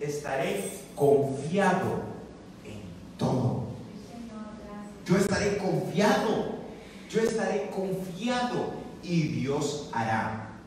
estaré confiado en todo. Yo estaré confiado. Yo estaré confiado y Dios hará.